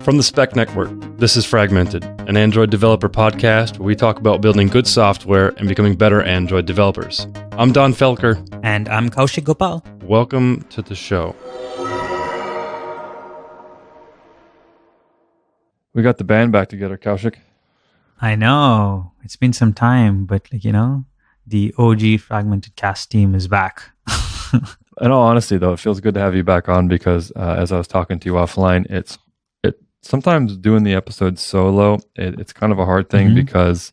From the Spec Network, this is Fragmented, an Android developer podcast where we talk about building good software and becoming better Android developers. I'm Don Felker. And I'm Kaushik Gopal. Welcome to the show. We got the band back together, Kaushik. I know. It's been some time, but the OG Fragmented Cast team is back. In all honesty, though, it feels good to have you back on because as I was talking to you offline, sometimes doing the episode solo, it's kind of a hard thing because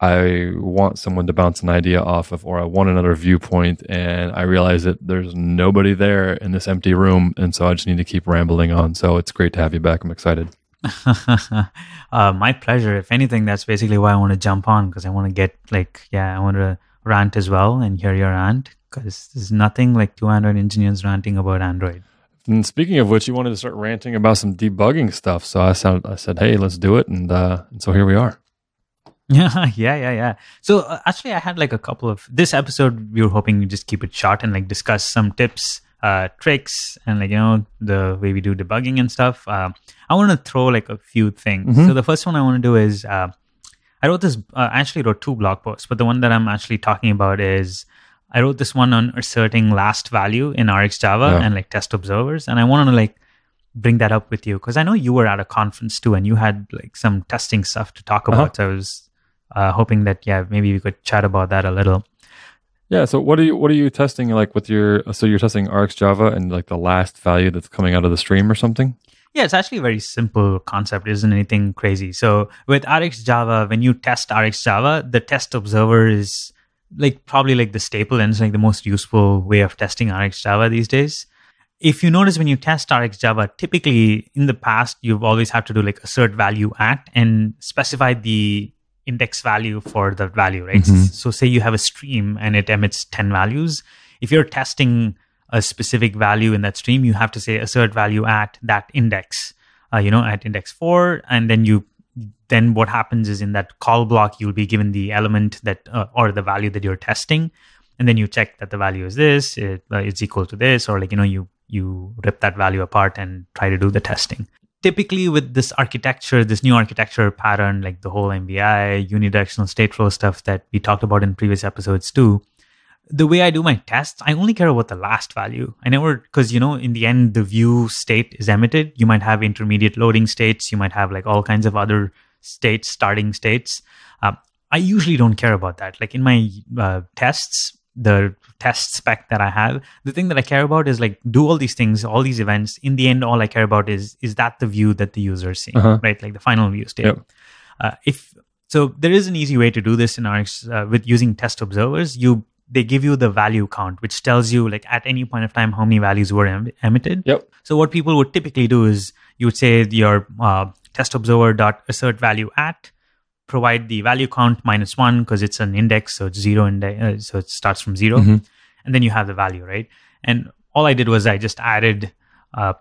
I want someone to bounce an idea off of, or I want another viewpoint, and I realize that there's nobody there in this empty room, and so I just need to keep rambling on. So it's great to have you back. I'm excited. My pleasure. If anything, that's basically why I want to jump on, because I want to get I want to rant as well and hear your rant, because there's nothing like two Android engineers ranting about Android. And speaking of which, you wanted to start ranting about some debugging stuff. So I said, hey, let's do it. And so here we are. Yeah. So actually, I had a couple of... This episode, we were hoping you just keep it short and discuss some tips, tricks, and the way we do debugging and stuff. I want to throw a few things. So the first one I want to do is... I actually wrote two blog posts, but the one that I'm actually talking about is... I wrote this one on asserting last value in RxJava and test observers. And I wanted to bring that up with you, because I know you were at a conference too, and you had some testing stuff to talk about. So I was hoping that, maybe we could chat about that a little. Yeah. So what are you testing with your, so you're testing RxJava and the last value that's coming out of the stream or something? Yeah, it's actually a very simple concept. It isn't anything crazy. So with RxJava, when you test RxJava, the test observer is probably the staple, and it's the most useful way of testing RxJava these days. If you notice, when you test RxJava, typically in the past, you've always had to do assert value at and specify the index value for the value, right? So say you have a stream and it emits 10 values. If you're testing a specific value in that stream, you have to say assert value at that index, at index 4, and then then what happens is in that call block, you'll be given the element that or the value that you're testing. And then you check that the value is this, it's equal to this, or you rip that value apart and try to do the testing. Typically with this architecture, this new architecture pattern, the whole MVI, unidirectional state flow stuff that we talked about in previous episodes too, the way I do my tests, I only care about the last value. I never, because in the end, the view state is emitted. You might have intermediate loading states. You might have all kinds of other states, starting states. I usually don't care about that. In my tests, the test spec that I have, the thing that I care about is do all these things, all these events. In the end, all I care about is that the view that the user is seeing, right? The final view state. Yep. So there is an easy way to do this in Rx with using test observers. They give you the value count, which tells you at any point of time how many values were emitted. Yep. So what people would typically do is you would say your test observer dot assert value at, provide the value count -1 because it's an index, so it's zero, so it starts from 0, and then you have the value, right? And all I did was I just added a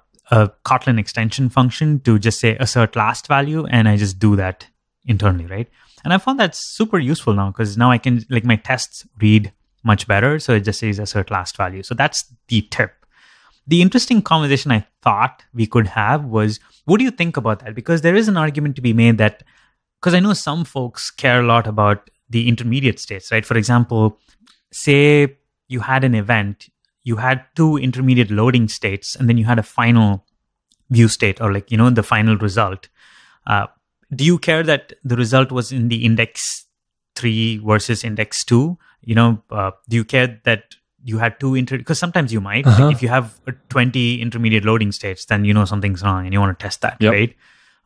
Kotlin extension function to just say assert last value, and I just do that internally, right? And I found that's super useful now, because now I can my tests read much better. So it just says assert last value. So that's the tip. The interesting conversation I thought we could have was, what do you think about that? Because there is an argument to be made that, because I know some folks care a lot about the intermediate states, right? For example, say you had an event, you had two intermediate loading states, and then you had a final view state, or the final result. Do you care that the result was in the index 3 versus index 2? Do you care that you had two because sometimes you might, if you have 20 intermediate loading states, then something's wrong and you want to test that, right?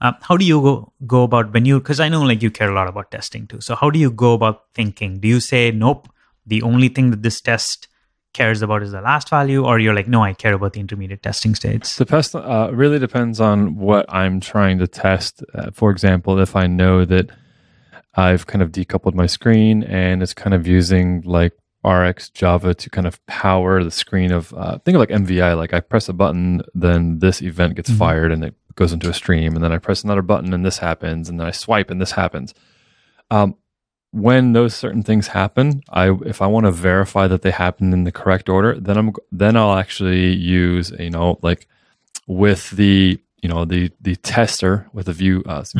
How do you go about when you, because I know you care a lot about testing too. So how do you go about thinking? Do you say, nope, the only thing that this test cares about is the last value, or you're no, I care about the intermediate testing states? The test really depends on what I'm trying to test. For example, if I know that I've kind of decoupled my screen and it's kind of using RxJava to kind of power the screen of, think of MVI, I press a button, then this event gets fired and it goes into a stream, and then I press another button and this happens, and then I swipe and this happens. when those certain things happen, if I want to verify that they happen in the correct order, then I'll actually use the tester with a view, test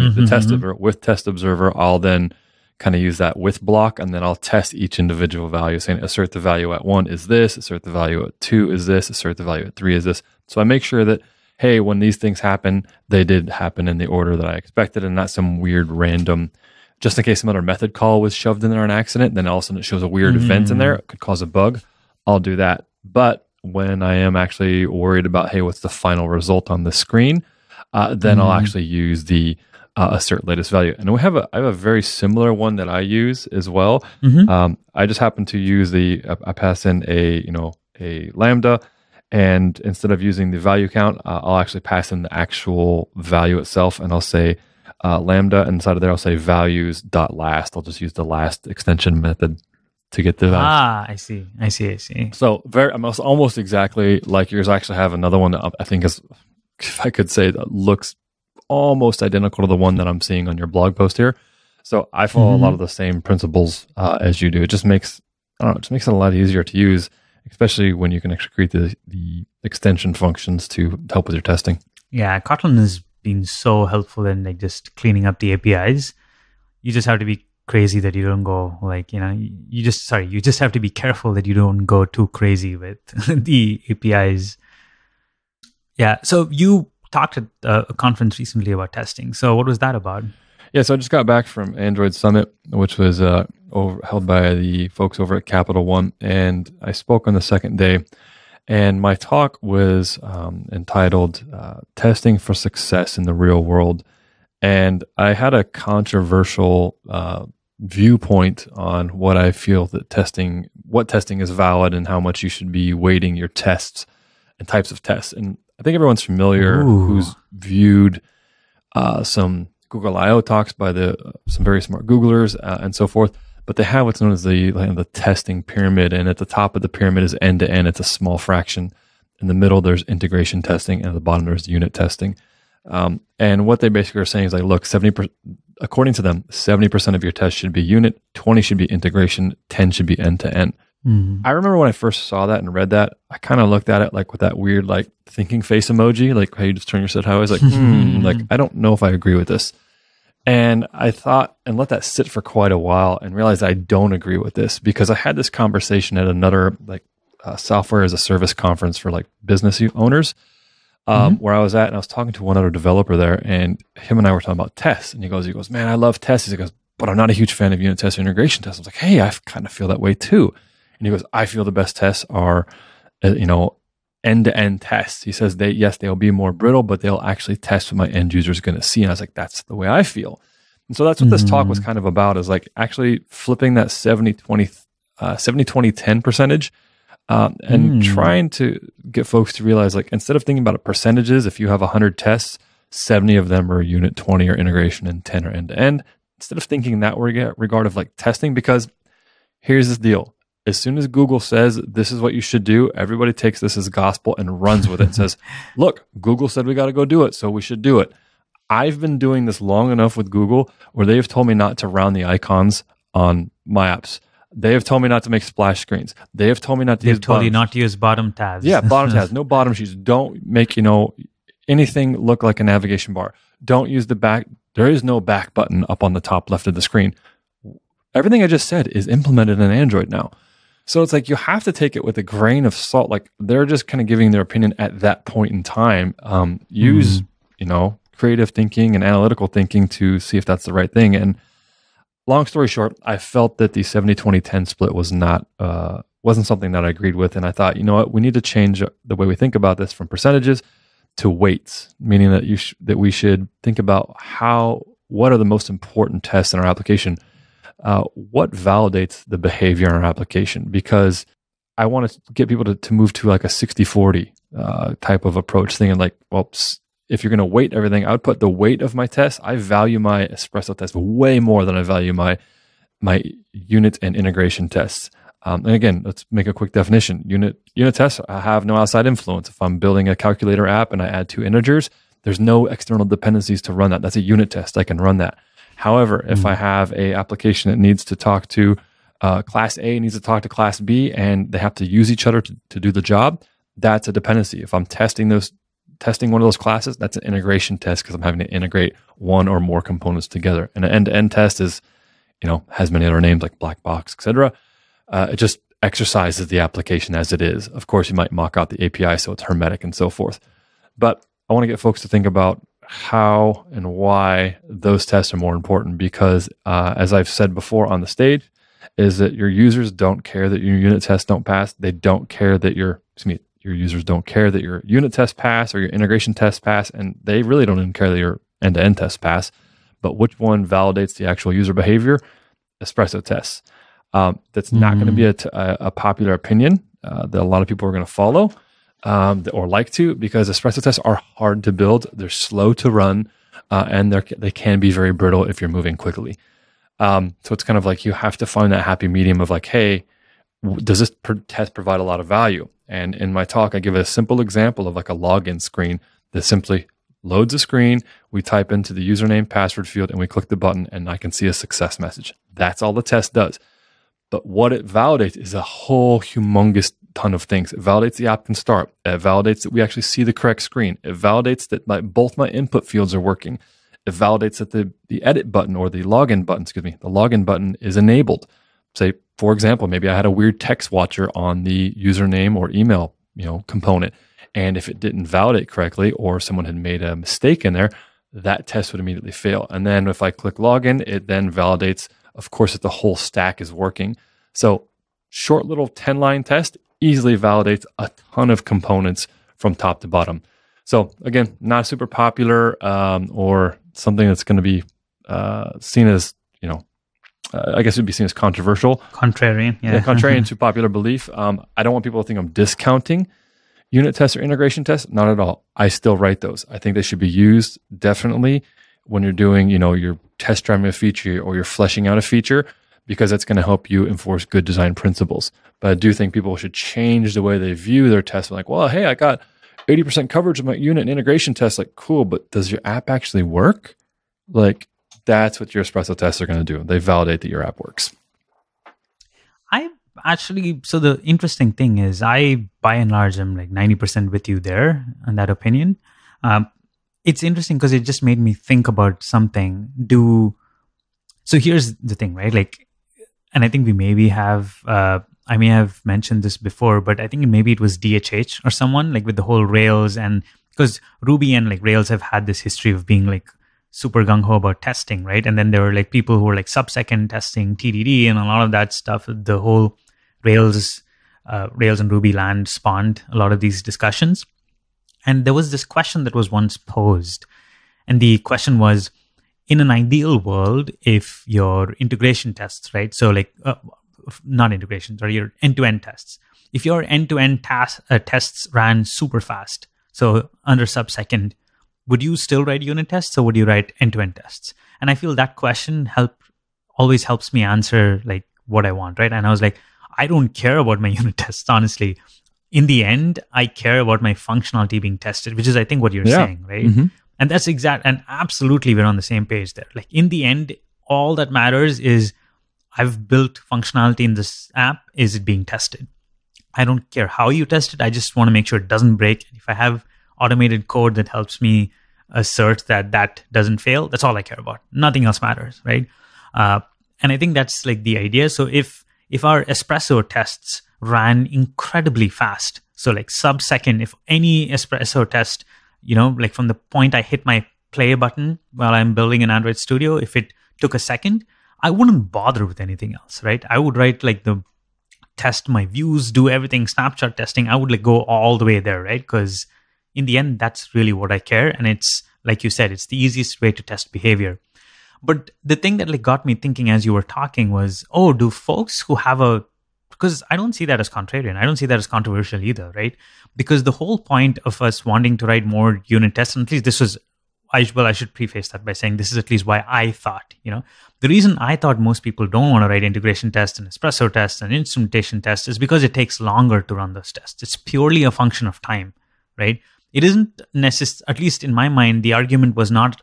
observer with test observer. I'll then kind of use that with block, and then I'll test each individual value, saying assert the value at 1 is this, assert the value at 2 is this, assert the value at 3 is this. So I make sure that, hey, when these things happen, they did happen in the order that I expected, and not some weird random, just in case some other method call was shoved in there on accident, then all of a sudden it shows a weird event in there. It could cause a bug. I'll do that. But when I am actually worried about, hey, what's the final result on the screen, then I'll actually use the assert latest value. And I have a very similar one that I use as well. I just happen to use I pass in a lambda, and instead of using the value count, I'll actually pass in the actual value itself, and I'll say lambda. Inside of there, I'll say values.last. I'll just use the last extension method to get the values. I see. So almost exactly like yours. I actually have another one that I think is, if I could say, that looks almost identical to the one that I'm seeing on your blog post here. So I follow a lot of the same principles as you do. It just makes, it a lot easier to use, especially when you can actually create the extension functions to help with your testing. Yeah, Kotlin has been so helpful in like just cleaning up the APIs. You just have to be crazy that you don't go you just have to be careful that you don't go too crazy with the APIs. Yeah, so you talked at a conference recently about testing. So what was that about? Yeah, so I just got back from Android Summit, which was held by the folks over at Capital One, and I spoke on the second day. And my talk was entitled "Testing for Success in the Real World," and I had a controversial viewpoint on what I feel that testing is valid, and how much you should be weighting your tests and types of tests. And I think everyone's familiar who's viewed some Google I/O talks by some very smart Googlers and so forth, but they have what's known as the testing pyramid, and at the top of the pyramid is end-to-end. It's a small fraction. In the middle, there's integration testing, and at the bottom, there's unit testing. And what they basically are saying is, like, look, according to them, 70% of your tests should be unit, 20% should be integration, 10% should be end-to-end. I remember when I first saw that and read that, I kind of looked at it like with that weird like thinking face emoji, like how you just turn your head. I was like, like, I don't know if I agree with this. And I thought and let that sit for quite a while and realized I don't agree with this, because I had this conversation at another like software as a service conference for like business owners where I was at, and I was talking to one other developer there, and him and I were talking about tests, and he goes, man, I love tests. He goes, but I'm not a huge fan of unit tests or integration tests. I was like, hey, I kind of feel that way too. And he goes, I feel the best tests are, end-to-end tests. He says, they'll be more brittle, but they'll actually test what my end user is going to see. And I was like, that's the way I feel. And so that's what this talk was kind of about, is like actually flipping that 70-20-10 percentage and trying to get folks to realize, like, instead of thinking about percentages, if you have 100 tests, 70 of them are unit, 20 are integration, and 10 are end-to-end. Instead of thinking that regard of like testing, because here's the deal. As soon as Google says this is what you should do, everybody takes this as gospel and runs with it and says, look, Google said we got to go do it, so we should do it. I've been doing this long enough with Google where they have told me not to round the icons on my apps. They have told me not to make splash screens. They have told me not to use bottom. They've told you not to use bottom tabs. Yeah, bottom tabs. No bottom sheets. Don't make, anything look like a navigation bar. Don't use the back. There is no back button up on the top left of the screen. Everything I just said is implemented in Android now. So it's like you have to take it with a grain of salt. Like they're just kind of giving their opinion at that point in time. Use, creative thinking and analytical thinking to see if that's the right thing. And long story short, I felt that the 70-20-10 split was not wasn't something that I agreed with. And I thought, you know what, we need to change the way we think about this from percentages to weights, meaning that we should think about what are the most important tests in our application. What validates the behavior in our application? Because I want to get people to move to like a 60-40 type of approach, thinking like, well, if you're going to weight everything, I would put the weight of my test. I value my Espresso test way more than I value my unit and integration tests. And again, let's make a quick definition. Unit tests, I have no outside influence. If I'm building a calculator app and I add 2 integers, there's no external dependencies to run that. That's a unit test. I can run that. However, if I have an application that needs to talk to class A, needs to talk to class B, and they have to use each other to do the job, that's a dependency. If I'm testing one of those classes, that's an integration test because I'm having to integrate one or more components together. And an end-to-end test is, you know, has many other names like black box, etc. It just exercises the application as it is. Of course, you might mock out the API so it's hermetic and so forth. But I want to get folks to think about how and why those tests are more important because, as I've said before on the stage, is that your users don't care that your unit tests don't pass. They don't care that your users don't care that your unit tests pass or your integration tests pass, and they really don't even care that your end-to-end tests pass. But which one validates the actual user behavior? Espresso tests. That's not going to be a popular opinion that a lot of people are going to follow or like to, because Espresso tests are hard to build, they're slow to run, and they can be very brittle if you're moving quickly. So it's kind of like you have to find that happy medium of like, hey, does this test provide a lot of value? And in my talk, I give a simple example of like a login screen that simply loads a screen. We type into the username password field and we click the button and I can see a success message. That's all the test does. But what it validates is a whole humongous ton of things. It validates the opt-in start. It validates that we actually see the correct screen. It validates that both my input fields are working. It validates that the edit button or the login button, the login button is enabled. Say, for example, maybe I had a weird text watcher on the username or email, component. And if it didn't validate correctly or someone had made a mistake in there, that test would immediately fail. And then if I click login, it then validates, of course, that the whole stack is working. So short little 10-line test easily validates a ton of components from top to bottom. So again, not super popular or something that's going to be seen as, I guess it would be seen as controversial. Contrarian, yeah. Contrarian to popular belief. I don't want people to think I'm discounting unit tests or integration tests. Not at all. I still write those. I think they should be used definitely when you're doing, you're test driving a feature or you're fleshing out a feature, because that's going to help you enforce good design principles. But I do think people should change the way they view their tests. Like, well, hey, I got 80% coverage of my unit and integration tests. Like, cool, but does your app actually work? Like, that's what your Espresso tests are going to do. They validate that your app works. So the interesting thing is I, by and large, am like 90% with you there on that opinion. It's interesting because it just made me think about something. So here's the thing, right? Like, and I think we maybe have, I may have mentioned this before, but I think maybe it was DHH or someone, like with the whole Rails, and because Ruby and like Rails have had this history of being like super gung-ho about testing, right? And then there were like people who were like sub-second testing, TDD, and a lot of that stuff. The whole Rails and Ruby land spawned a lot of these discussions. And there was this question that was once posed. And the question was, in an ideal world, if your integration tests, right? So like, not integrations, or your end-to-end tests. If your end-to-end tests ran super fast, so under sub-second, would you still write unit tests or would you write end-to-end tests? And I feel that question always helps me answer like what I want, right? And I was like, I don't care about my unit tests, honestly. In the end, I care about my functionality being tested, which is I think what you're saying, right? Mm-hmm. And that's and absolutely we're on the same page there. Like in the end, all that matters is I've built functionality in this app, is it being tested? I don't care how you test it, I just want to make sure it doesn't break. If I have automated code that helps me assert that doesn't fail, that's all I care about. Nothing else matters, right? And I think that's like the idea. So if our Espresso tests ran incredibly fast, so like sub-second, if any Espresso test, like from the point I hit my play button while I'm building an Android Studio, if it took a second, I wouldn't bother with anything else, right? I would write like test my views, do everything, snapshot testing. I would like go all the way there, right? Because in the end, that's really what I care. And it's, like you said, it's the easiest way to test behavior. But the thing that like got me thinking as you were talking was, do folks who have because I don't see that as contrarian. I don't see that as controversial either, right? Because the whole point of us wanting to write more unit tests, and at least this was, I should preface that by saying this is at least why I thought, the reason I thought most people don't want to write integration tests and Espresso tests and instrumentation tests is because it takes longer to run those tests. It's purely a function of time, right? It isn't necessary, at least in my mind, the argument was not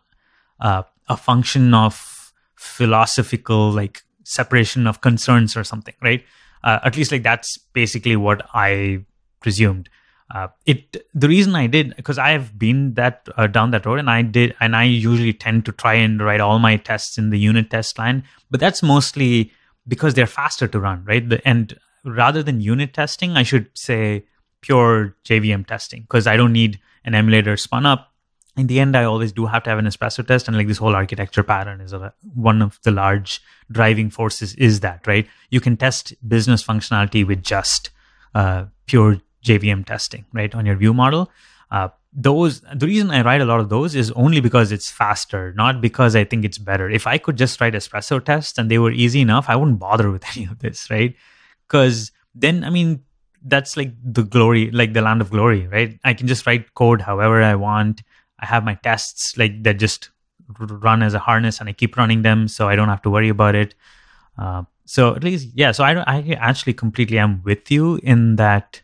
a function of philosophical like separation of concerns or something, right? At least like that's basically what I presumed. The reason I did, because I have been that down that road, and I usually tend to try and write all my tests in the unit test line, but that's mostly because they're faster to run, right? And rather than unit testing, I should say pure JVM testing, because I don't need an emulator spun up. In the end, I always do have to have an Espresso test, and like this whole architecture pattern is one of the large driving forces is that, right? You can test business functionality with just pure JVM testing, right, on your view model. The reason I write a lot of those is only because it's faster, not because I think it's better. If I could just write Espresso tests and they were easy enough, I wouldn't bother with any of this, right? Because then, I mean, that's like the glory, like the land of glory, right? I can just write code however I want. I have my tests like that just run as a harness, and I keep running them, so I don't have to worry about it. So at least, yeah. So I actually completely am with you in that.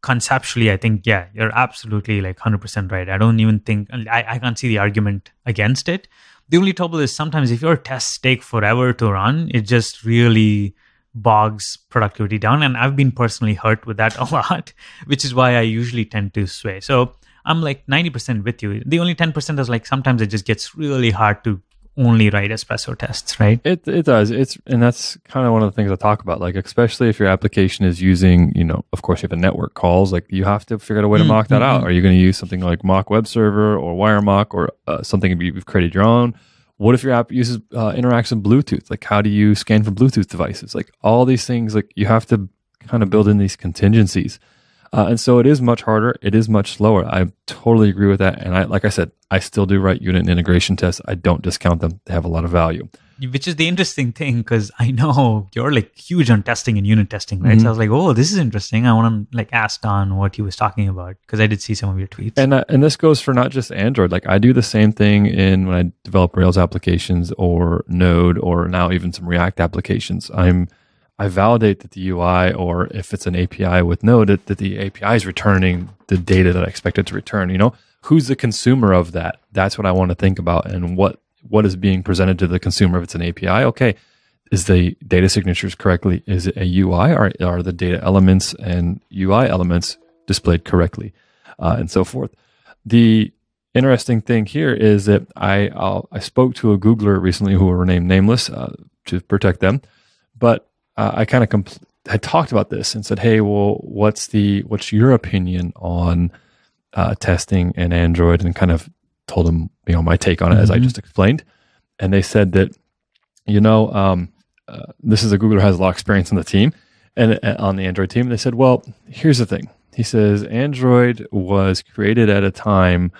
Conceptually, I think, yeah, you're absolutely like 100% right. I don't even think, I can't see the argument against it. The only trouble is sometimes if your tests take forever to run, it just really bogs productivity down. And I've been personally hurt with that a lot, which is why I usually tend to sway. So I'm like 90% with you. The only 10% is like sometimes it just gets really hard to only write Espresso tests, right? It does. And that's kind of one of the things I talk about, like, especially if your application is using, you know, of course you have a network calls, like you have to figure out a way to mock that out. Are you going to use something like mock web server or wire mock or something you've created your own? What if your app uses interacts with Bluetooth? Like, how do you scan for Bluetooth devices? Like all these things, like you have to kind of build in these contingencies. And so it is much harder. It is much slower. I totally agree with that. And like I said, I still do write unit and integration tests. I don't discount them. They have a lot of value. Which is the interesting thing, because I know you're like huge on testing and unit testing, right? Mm-hmm. So I was like, oh, this is interesting. I want to like ask Don what he was talking about, because I did see some of your tweets. And this goes for not just Android. Like I do the same thing when I develop Rails applications or Node or now even some React applications. I validate that the UI, or if it's an API with Node, that the API is returning the data that I expect it to return. You know, who's the consumer of that? That's what I want to think about, and what is being presented to the consumer if it's an API. Okay, is the data signatures correctly? Is it a UI? Are the data elements and UI elements displayed correctly, and so forth? The interesting thing here is that I spoke to a Googler recently who will remain nameless to protect them, but I kind of had talked about this and said, "Hey, well, what's your opinion on testing in Android?" And kind of told them, you know, my take on it, as I just explained. And they said that, you know, this is a Googler who has a lot of experience on the team and on the Android team. And they said, "Well, here's the thing." He says, "Android was created at a time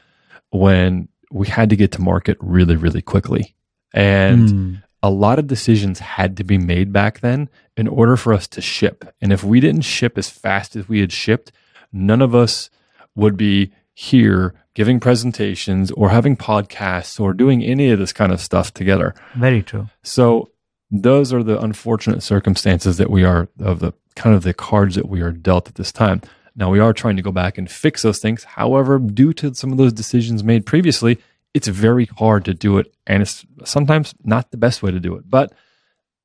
when we had to get to market really, really quickly, and." A lot of decisions had to be made back then in order for us to ship. And if we didn't ship as fast as we had shipped, none of us would be here giving presentations or having podcasts or doing any of this kind of stuff together. Very true. So those are the unfortunate circumstances that we are of the kind of the cards that we are dealt at this time. Now we are trying to go back and fix those things. However, due to some of those decisions made previously, it's very hard to do it, and it's sometimes not the best way to do it. But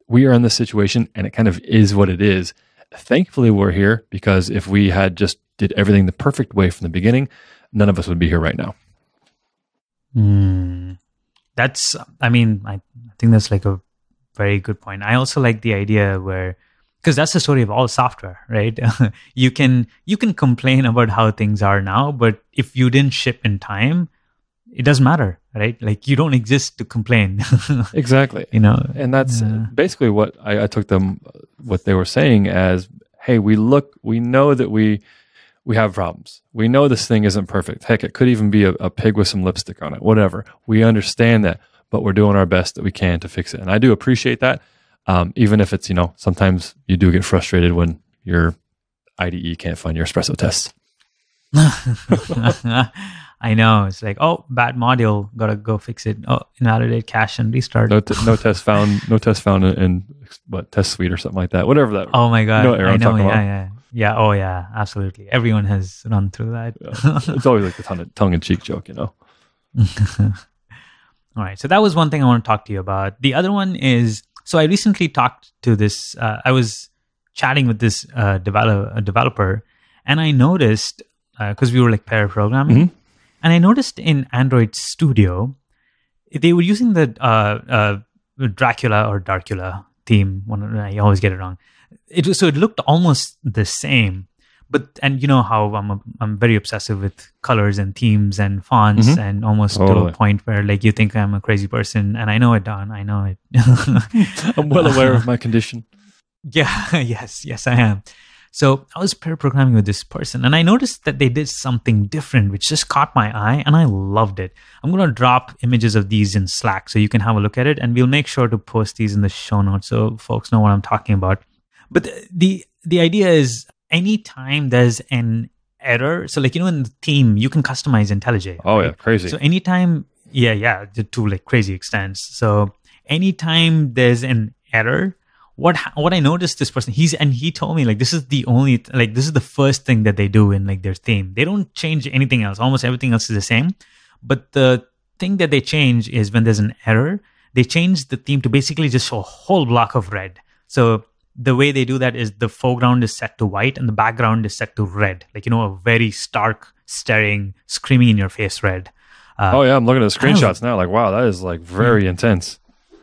we are in this situation, and it kind of is what it is. Thankfully, we're here, because if we had just did everything the perfect way from the beginning, none of us would be here right now. I mean, I think that's like a very good point. I also like the idea because that's the story of all software, right? You can complain about how things are now, but if you didn't ship in time, it doesn't matter, right? Like you don't exist to complain. Exactly. You know, and that's basically what I took them, what they were saying as, hey, we know that we have problems. We know this thing isn't perfect. Heck, it could even be a pig with some lipstick on it, whatever. We understand that, but we're doing our best that we can to fix it. And I do appreciate that. Even if it's, you know, sometimes you do get frustrated when your IDE can't find your Espresso tests. I know. It's like, oh, bad module. Got to go fix it. Oh, invalidate cache and restart. No test found. No test found in what test suite or something like that. Whatever that. Oh my god. You know what I know. Yeah, about. Yeah. Yeah. Oh yeah. Absolutely. Everyone has run through that. Yeah. It's always like the tongue in cheek joke, you know. All right. So that was one thing I want to talk to you about. The other one is, so I recently talked to this, I was chatting with this developer, and I noticed, because we were like pair programming, mm-hmm. and I noticed in Android Studio, they were using the Dracula or Darkula theme. I always get it wrong. So it looked almost the same. But, and you know how I'm very obsessive with colors and themes and fonts, mm-hmm. and almost totally to a point where like you think I'm a crazy person, and I know it, Don. I know it. I'm well aware of my condition. Yeah. Yes, I am. So I was pair programming with this person, and I noticed that they did something different, which just caught my eye, and I loved it. I'm going to drop images of these in Slack so you can have a look at it, and we'll make sure to post these in the show notes so folks know what I'm talking about. But the idea is, anytime there's an error, so like, you know, in the theme, you can customize IntelliJ. Oh, right? Yeah, crazy. So anytime, to like crazy extents. So anytime there's an error, what I noticed this person, he told me like, this is the first thing that they do in like their theme. They don't change anything else. Almost everything else is the same. But the thing that they change is when there's an error, they change the theme to basically just show a whole block of red. So the way they do that is the foreground is set to white and the background is set to red. Like, you know, a very stark, staring, screaming in your face red. I'm looking at the screenshots now. Like, wow, that is like very intense.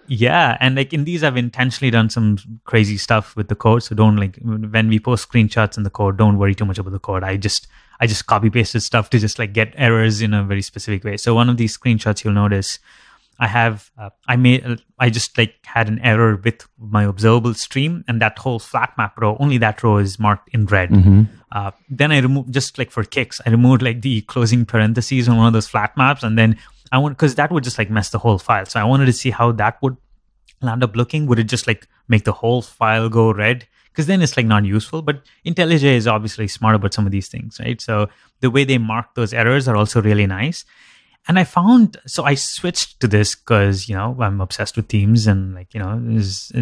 Yeah. And like in these, I've intentionally done some crazy stuff with the code. So don't, like, when we post screenshots in the code, don't worry too much about the code. I just copy pasted stuff to just like get errors in a very specific way. So one of these screenshots you'll notice, I had an error with my observable stream, and that whole flat map row, only that row is marked in red. Mm-hmm. Then I removed, just like for kicks, I removed like the closing parentheses on one of those flat maps, and then because that would just like mess the whole file. So I wanted to see how that would end up looking. Would it just like make the whole file go red? Because then it's like not useful. But IntelliJ is obviously smart about some of these things, right? So the way they mark those errors are also really nice. And I found, so I switched to this because, you know, I'm obsessed with themes and like, you know, it's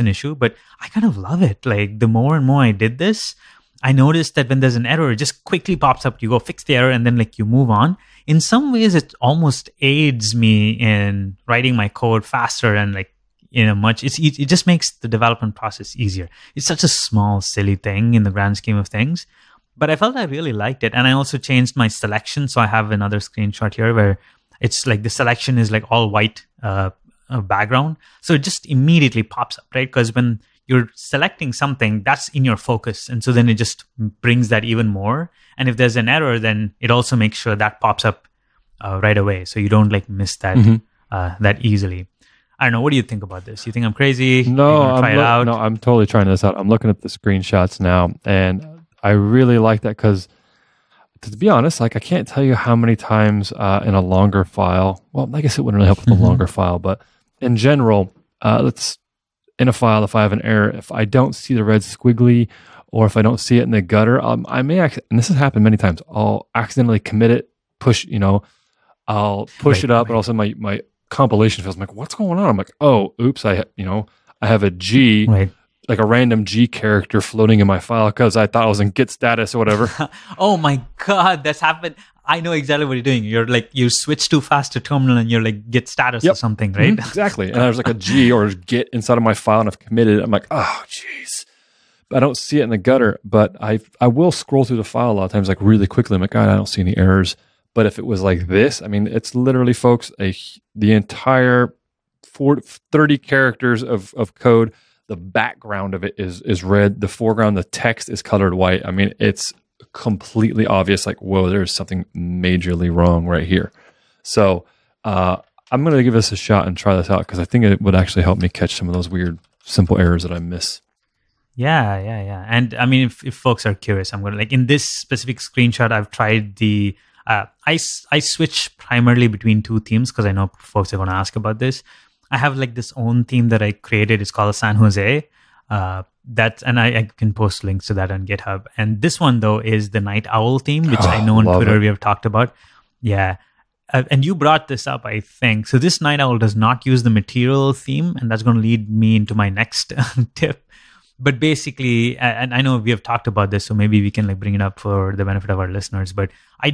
an issue, but I kind of love it. Like the more and more I did this, I noticed that when there's an error, it just quickly pops up. You go fix the error and then like you move on. In some ways, it almost aids me in writing my code faster and like, you know, it just makes the development process easier. It's such a small, silly thing in the grand scheme of things. But I felt I really liked it. And I also changed my selection. So I have another screenshot here where it's like the selection is like all white background. So it just immediately pops up, right? Because when you're selecting something, that's in your focus. And so then it just brings that even more. And if there's an error, then it also makes sure that pops up right away. So you don't like miss that that easily. I don't know. What do you think about this? You think I'm crazy? No, I'm totally trying this out. I'm looking at the screenshots now. And I really like that because, to be honest, like I can't tell you how many times in a longer file. Well, I guess it wouldn't really help with a longer file, but in general, in a file, if I have an error, if I don't see the red squiggly, or if I don't see it in the gutter, I may, and this has happened many times, I'll accidentally commit it, push it up, and also my compilation feels like, what's going on? I'm like, oh, oops, I have a G. Right. Like a random G character floating in my file because I thought I was in Git status or whatever. Oh my God, that's happened. I know exactly what you're doing. You're like, you switch too fast to terminal and you're like Git status or something, right? Mm-hmm. Exactly. And there's like a G or Git inside of my file and I've committed it. I'm like, oh, jeez. I don't see it in the gutter, but I will scroll through the file a lot of times like really quickly. I'm like, God, I don't see any errors. But if it was like this, I mean, it's literally, folks, the entire 30 characters of code. The background of it is red. The foreground, the text is colored white. I mean, it's completely obvious. Like, whoa, there's something majorly wrong right here. So I'm going to give this a shot and try this out because I think it would actually help me catch some of those weird, simple errors that I miss. Yeah. And I mean, if folks are curious, I'm going to, like, in this specific screenshot, I've tried the I switch primarily between two themes because I know folks are going to ask about this. I have like this own theme that I created. It's called San Jose. I can post links to that on GitHub. And this one though is the Night Owl theme, which I know on Twitter we have talked about. Yeah. And you brought this up, I think. So this Night Owl does not use the Material theme, and that's going to lead me into my next tip. But basically, and I know we have talked about this, so maybe we can like bring it up for the benefit of our listeners. But I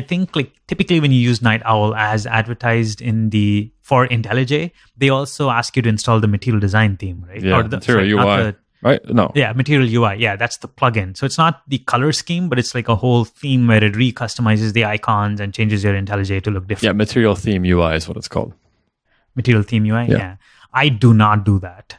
think like typically when you use Night Owl as advertised in the for IntelliJ, they also ask you to install the material design theme, right? Yeah, or the Material UI. Right? No. Yeah, Material UI. Yeah, that's the plugin. So it's not the color scheme, but it's like a whole theme where it recustomizes the icons and changes your IntelliJ to look different. Yeah, Material Theme UI is what it's called. Material Theme UI, yeah. I do not do that.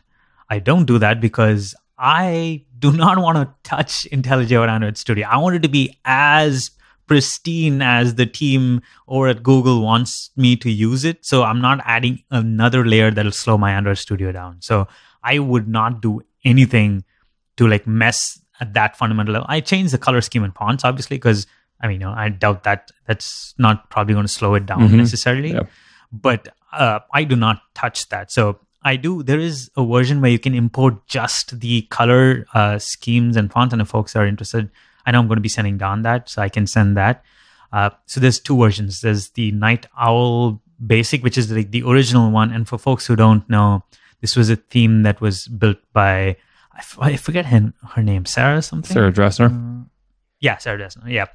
I don't do that because I do not want to touch IntelliJ or Android Studio. I want it to be as pristine as the team over at Google wants me to use it. So I'm not adding another layer that'll slow my Android Studio down. So I would not do anything to like mess at that fundamental level. I changed the color scheme and fonts, obviously, because I mean, you know, I doubt that that's not probably going to slow it down necessarily. Yeah. But I do not touch that. So I do. There is a version where you can import just the color schemes and fonts. And if folks are interested, I know I'm going to be sending Don that, so I can send that. So there's two versions. There's the Night Owl Basic, which is like the original one. And for folks who don't know, this was a theme that was built by, I forget her name, Sarah something? Sarah Dressner. Sarah Dressner, yeah.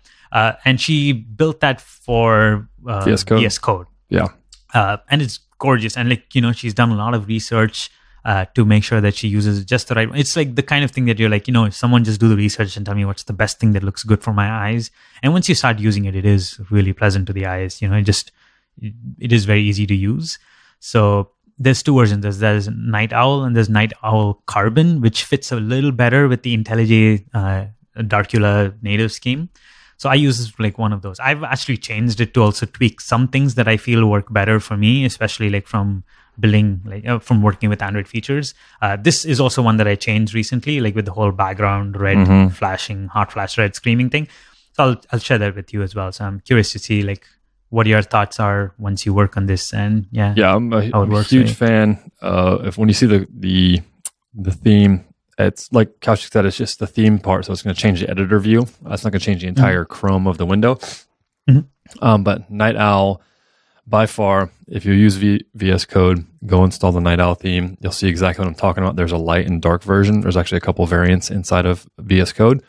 And she built that for VS Code. VS Code. Yeah. And it's gorgeous. And like, you know, she's done a lot of research to make sure that she uses just the right one. It's like the kind of thing that you're like, you know, if someone just do the research and tell me what's the best thing that looks good for my eyes. And once you start using it, it is really pleasant to the eyes. You know, it is very easy to use. So there's two versions. There's Night Owl and there's Night Owl Carbon, which fits a little better with the IntelliJ Dracula native scheme. So I use like one of those. I've actually changed it to also tweak some things that I feel work better for me, especially like from building, like from working with Android features. This is also one that I changed recently, like with the whole background red flashing, hot flash red screaming thing. So I'll share that with you as well. So I'm curious to see like what your thoughts are once you work on this, and I'm a huge fan. When you see the theme, it's like Kaushik said, it's just the theme part. So it's going to change the editor view. It's not going to change the entire Chrome of the window. But Night Owl, by far, if you use VS Code, go install the Night Owl theme. You'll see exactly what I'm talking about. There's a light and dark version. There's actually a couple variants inside of VS Code.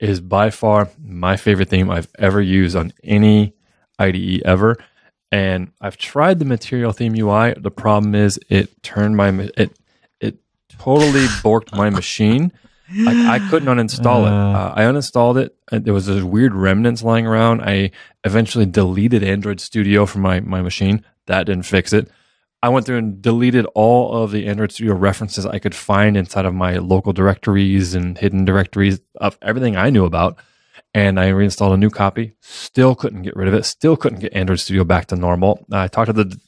It is by far my favorite theme I've ever used on any IDE ever, and I've tried the Material Theme UI. The problem is it totally borked my machine. Like, I couldn't uninstall it. I uninstalled it. There was those weird remnants lying around. I eventually deleted Android Studio from my machine. That didn't fix it. I went through and deleted all of the Android Studio references I could find inside of my local directories and hidden directories of everything I knew about. And I reinstalled a new copy. Still couldn't get rid of it. Still couldn't get Android Studio back to normal. I talked to the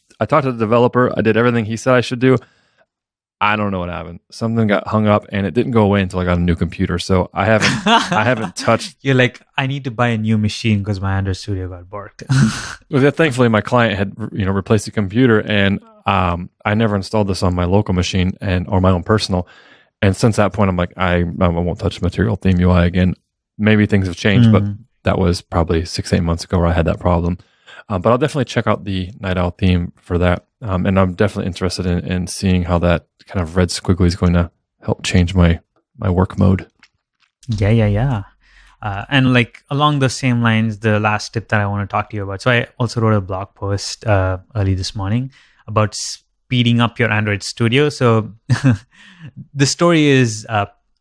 developer. I did everything he said I should do. I don't know what happened. Something got hung up, and it didn't go away until I got a new computer. So I haven't touched. You're like, I need to buy a new machine because my Android Studio got borked. Well, thankfully, my client had replaced the computer, and I never installed this on my local machine or my own personal. And since that point, I'm like, I won't touch Material Theme UI again. Maybe things have changed, but that was probably 6-8 months ago where I had that problem. But I'll definitely check out the Night Owl theme for that. And I'm definitely interested in seeing how that kind of red squiggly is going to help change my work mode. Yeah. And like along those same lines, the last tip that I want to talk to you about. So I also wrote a blog post early this morning about speeding up your Android Studio. So the story is...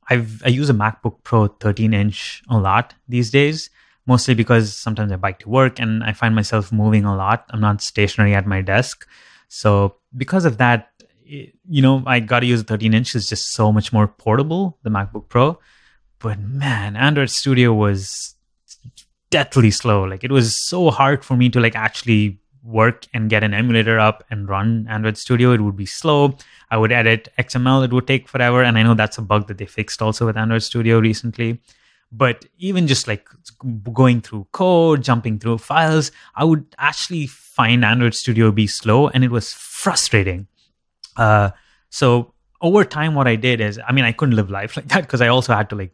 I use a MacBook Pro 13-inch a lot these days, mostly because sometimes I bike to work and I find myself moving a lot. I'm not stationary at my desk. So because of that, I got to use a 13-inch. It's just so much more portable, the MacBook Pro. But man, Android Studio was deathly slow. Like it was so hard for me to like actually work and get an emulator up and run Android Studio. It would be slow. I would edit XML. It would take forever. And I know that's a bug that they fixed also with Android Studio recently. But even just like going through code, jumping through files, I would actually find Android Studio be slow. And it was frustrating. So over time, what I did is, I couldn't live life like that because I also had to like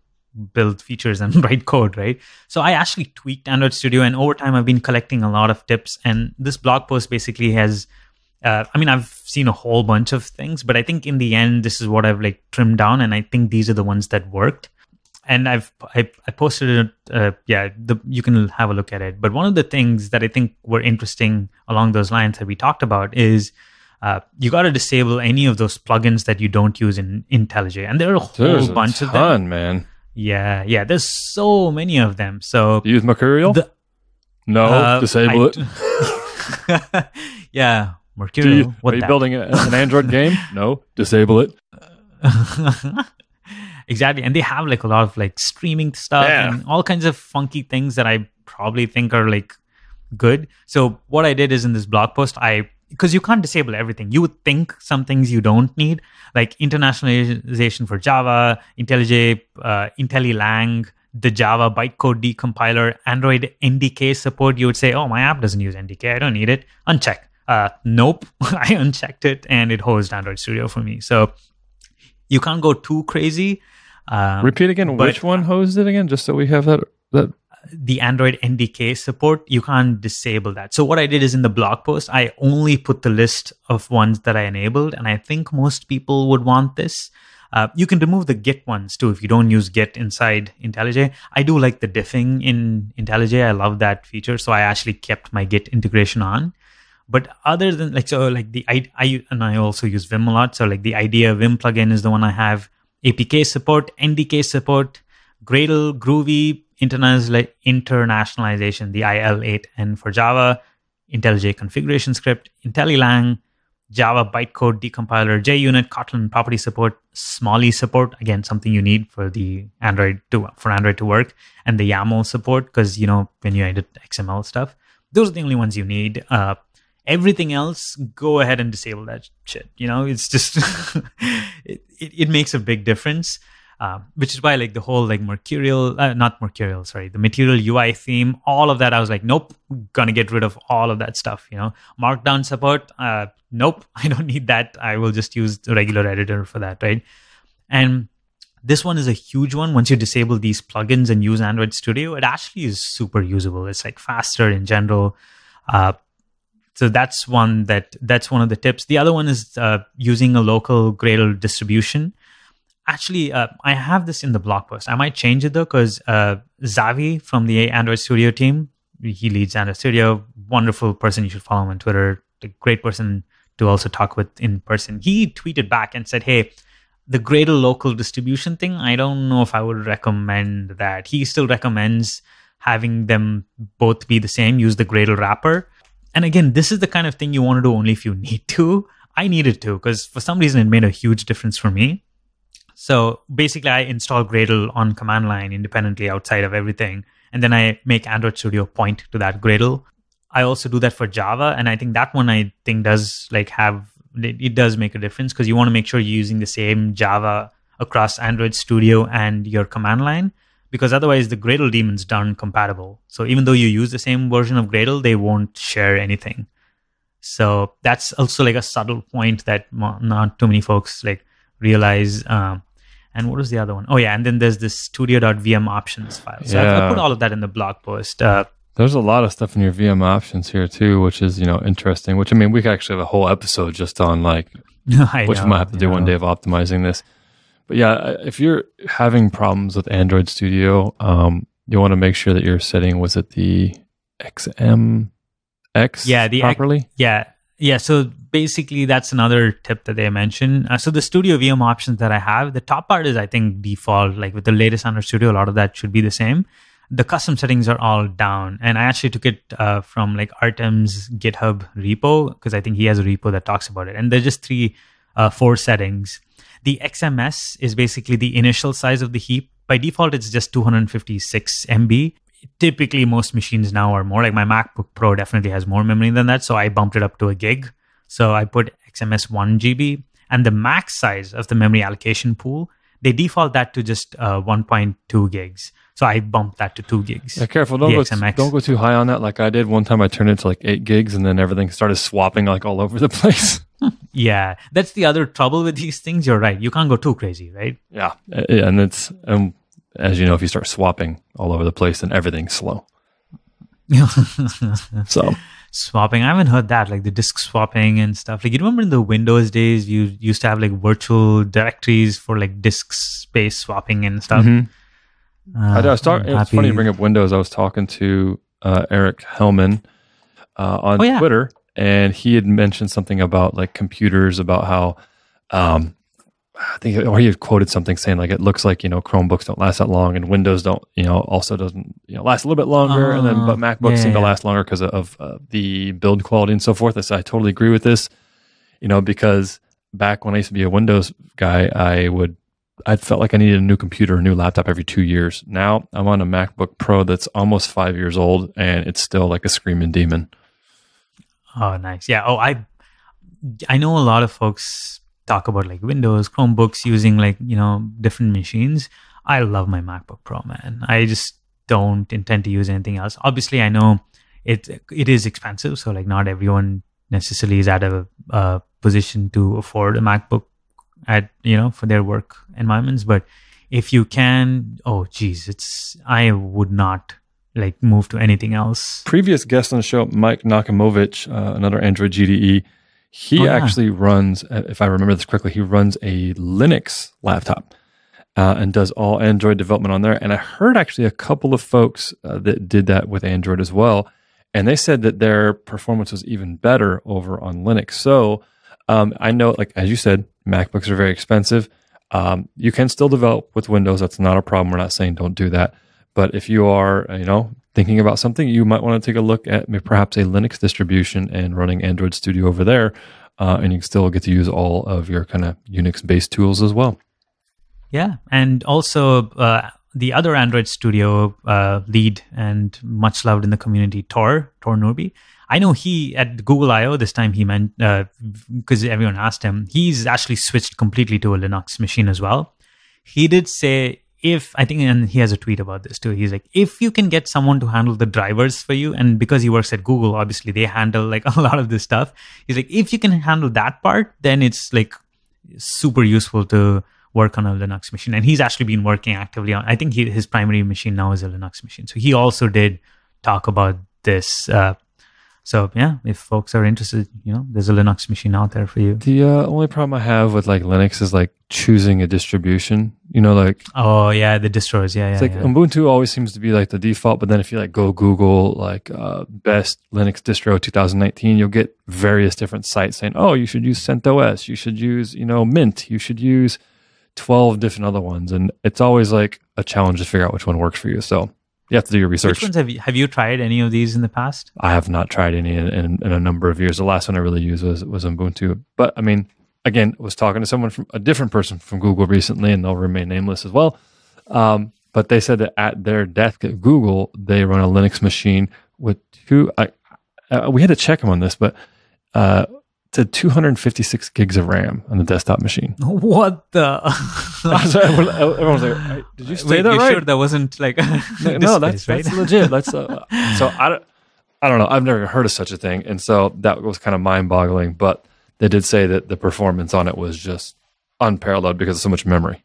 build features and write code, right? So I actually tweaked Android Studio, and over time I've been collecting a lot of tips. And this blog post basically has, I've seen a whole bunch of things, but I think in the end, this is what I've like trimmed down, and I think these are the ones that worked. And I posted it. You can have a look at it. But one of the things that I think were interesting along those lines that we talked about is you got to disable any of those plugins that you don't use in IntelliJ. And there are a whole bunch of them. Man. Yeah, yeah. There's so many of them. So you use Mercurial? No, disable it. Yeah, Mercurial. Are you building an Android game? No, disable it. Exactly. And they have like a lot of like streaming stuff and all kinds of funky things that I probably think are like good. So what I did is in this blog post, because you can't disable everything. You would think some things you don't need, like internationalization for Java, IntelliJ, IntelliLang, the Java bytecode decompiler, Android NDK support. You would say, oh, my app doesn't use NDK. I don't need it. Uncheck. Nope. I unchecked it and it hosts Android Studio for me. So you can't go too crazy. Repeat again, which one hosts it again, just so we have that. The Android NDK support, you can't disable that. So what I did is in the blog post, I only put the list of ones that I enabled, and I think most people would want this. You can remove the Git ones too if you don't use Git inside IntelliJ. I do like the diffing in IntelliJ. I love that feature, so I actually kept my Git integration on. But other than I also use Vim a lot. So like the IDEA Vim plugin is the one I have. APK support, NDK support, Gradle, Groovy, internationalization, the IL8N for Java, IntelliJ configuration script, IntelliLang, Java bytecode decompiler, JUnit, Kotlin property support, Smally support, again something you need for the Android to work, and the YAML support because when you edit XML stuff, those are the only ones you need. Everything else, go ahead and disable that shit. It's just it makes a big difference. Which is why like the whole like the Material UI theme, all of that, I was like, nope, going to get rid of all of that stuff, Markdown support, nope, I don't need that. I will just use the regular editor for that, right? And this one is a huge one. Once you disable these plugins and use Android Studio, it actually is super usable. It's like faster in general. So that's one that's one of the tips. The other one is using a local Gradle distribution. Actually, I have this in the blog post. I might change it, though, because Zavi from the Android Studio team, he leads Android Studio, wonderful person. You should follow him on Twitter, a great person to also talk with in person. He tweeted back and said, hey, the Gradle local distribution thing, I don't know if I would recommend that. He still recommends having them both be the same, use the Gradle wrapper. And again, this is the kind of thing you want to do only if you need to. I needed to, because for some reason it made a huge difference for me. So basically, I install Gradle on command line independently outside of everything. And then I make Android Studio point to that Gradle. I also do that for Java. And I think that one does it does make a difference, because you want to make sure you're using the same Java across Android Studio and your command line, because otherwise the Gradle daemons aren't compatible. So even though you use the same version of Gradle, they won't share anything. So that's also like a subtle point that not too many folks realize. And what was the other one? Oh yeah, and then there's this studio.vm options file. So yeah. I put all of that in the blog post. There's a lot of stuff in your VM options here too, which is interesting. Which we could actually have a whole episode just on which we might have to do one day of optimizing this. But yeah, if you're having problems with Android Studio, you want to make sure that you're setting the XMX properly. Yeah. So basically, that's another tip that they mentioned. So the Studio VM options that I have, the top part is, I think, default. Like with the latest Android Studio, a lot of that should be the same. The custom settings are all down. And I actually took it from Artem's GitHub repo, because I think he has a repo that talks about it. And there's just four settings. The XMS is basically the initial size of the heap. By default, it's just 256 MB. Typically, most machines now are more. Like my MacBook Pro definitely has more memory than that. So I bumped it up to a gig. So I put XMS 1 GB. And the max size of the memory allocation pool, they default that to just 1.2 gigs. So I bumped that to 2 gigs. Yeah, careful. Don't go too high on that. Like I did one time, I turned it to 8 gigs, and then everything started swapping all over the place. Yeah. That's the other trouble with these things. You're right. You can't go too crazy, right? Yeah. And it's... as you know, if you start swapping all over the place, then everything's slow. So swapping, I haven't heard that, the disk swapping and stuff. You remember in the Windows days, you used to have virtual directories for disk space swapping and stuff. Mm-hmm. It's funny you bring up Windows. I was talking to Eric Hellman on Twitter, and he had mentioned something about like computers, about how I think, or he had quoted something saying like, it looks like, you know, Chromebooks don't last that long, and Windows don't, you know, also doesn't, you know, last a little bit longer, and then but MacBooks seem to last longer because of the build quality and so forth. So I totally agree with this, you know, because back when I used to be a Windows guy, I felt like I needed a new computer, a new laptop every 2 years. Now I'm on a MacBook Pro that's almost 5 years old, and it's still like a screaming demon. Oh, nice. Yeah. Oh, I know a lot of folks talk about like Windows, Chromebooks, using like, you know, different machines. I love my MacBook Pro, man. I just don't intend to use anything else. Obviously, I know it is expensive, so like not everyone necessarily is at a position to afford a MacBook at, you know, for their work environments. But if you can, oh geez, I would not like move to anything else. Previous guest on the show, Mike Nakamovich, another Android GDE, he actually runs, if I remember this correctly, he runs a Linux laptop and does all Android development on there. And I heard actually a couple of folks that did that with Android as well, and they said that their performance was even better over on Linux. So I know, like as you said, MacBooks are very expensive. You can still develop with Windows. That's not a problem. We're not saying don't do that. But if you are, you know, thinking about something, you might want to take a look at perhaps a Linux distribution and running Android Studio over there, and you still get to use all of your kind of Unix-based tools as well. Yeah, and also the other Android Studio lead and much loved in the community, Tor Nurbi. I know he, at Google I/O this time, he meant, because everyone asked him, he's actually switched completely to a Linux machine as well. He did say, and he has a tweet about this too. He's like, if you can get someone to handle the drivers for you, and because he works at Google, obviously they handle like a lot of this stuff. He's like, if you can handle that part, then it's like super useful to work on a Linux machine. And he's actually been working actively on, I think his primary machine now is a Linux machine. So he also did talk about this. So yeah, if folks are interested, you know, there's a Linux machine out there for you. The only problem I have with like Linux is like choosing a distribution, you know, like. Oh yeah, the distros, yeah. It's like Ubuntu always seems to be like the default, but then if you like go Google like best Linux distro 2019, you'll get various different sites saying, oh, you should use CentOS, you should use, you know, Mint, you should use 12 different other ones. And it's always like a challenge to figure out which one works for you, so. You have to do your research. Which ones have you tried any of these in the past? I have not tried any in a number of years. The last one I really used was Ubuntu. But I mean, again, I was talking to someone from a different person from Google recently, and they'll remain nameless as well. But they said that at their desk at Google, they run a Linux machine with we had to check them on this, but to 256 gigs of RAM on the desktop machine. What the? Everyone's like, did you say that right? Are you sure that wasn't like... no, that's legit. That's so I don't know. I've never heard of such a thing. And so that was kind of mind-boggling. But they did say that the performance on it was just unparalleled because of so much memory.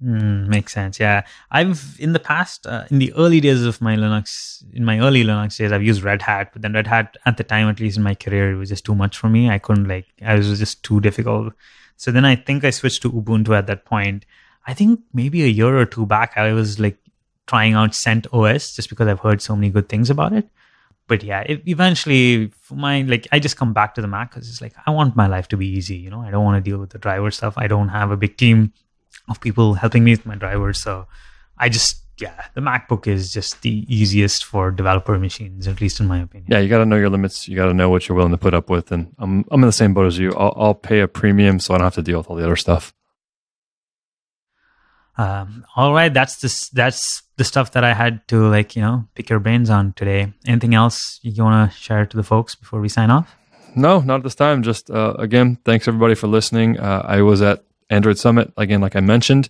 Makes sense. Yeah. I've, in the past, in my early Linux days, I've used Red Hat, but then Red Hat at the time, at least in my career, it was just too much for me. It was just too difficult. So then I think I switched to Ubuntu at that point. I think maybe a year or two back, I was like trying out CentOS just because I've heard so many good things about it. But yeah, eventually for my, like, I just come back to the Mac because it's like, I want my life to be easy. You know, I don't want to deal with the driver stuff. I don't have a big team of people helping me with my drivers. So the MacBook is just the easiest for developer machines, at least in my opinion. Yeah, you got to know your limits. You got to know what you're willing to put up with. And I'm in the same boat as you. I'll pay a premium so I don't have to deal with all the other stuff. All right, that's the stuff that I had to pick your brains on today. Anything else you want to share to the folks before we sign off? No, not at this time. Just again, thanks everybody for listening. I was at Android Summit, again, like I mentioned,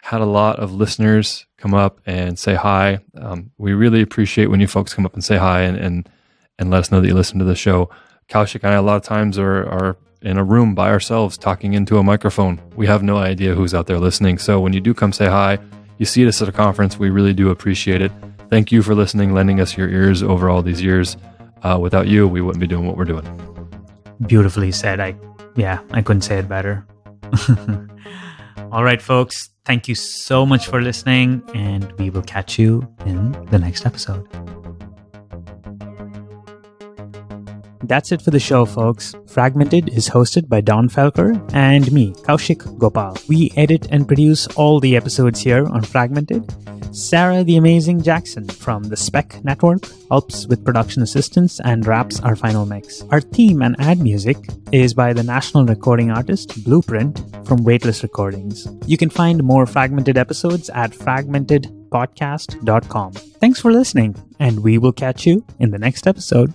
had a lot of listeners come up and say hi. We really appreciate when you folks come up and say hi and let us know that you listen to the show. Kaushik and I, a lot of times, are in a room by ourselves talking into a microphone. We have no idea who's out there listening. So when you do come say hi, you see us at a conference, we really do appreciate it. Thank you for listening, lending us your ears over all these years. Without you, we wouldn't be doing what we're doing. Beautifully said. I couldn't say it better. All right, folks, thank you so much for listening, and we will catch you in the next episode. That's it for the show, folks. Fragmented is hosted by Don Felker and me, Kaushik Gopal. We edit and produce all the episodes here on Fragmented. Sarah the Amazing Jackson from the Spec Network helps with production assistance and wraps our final mix. Our theme and ad music is by the national recording artist Blueprint from Weightless Recordings. You can find more Fragmented episodes at fragmentedpodcast.com. Thanks for listening, and we will catch you in the next episode.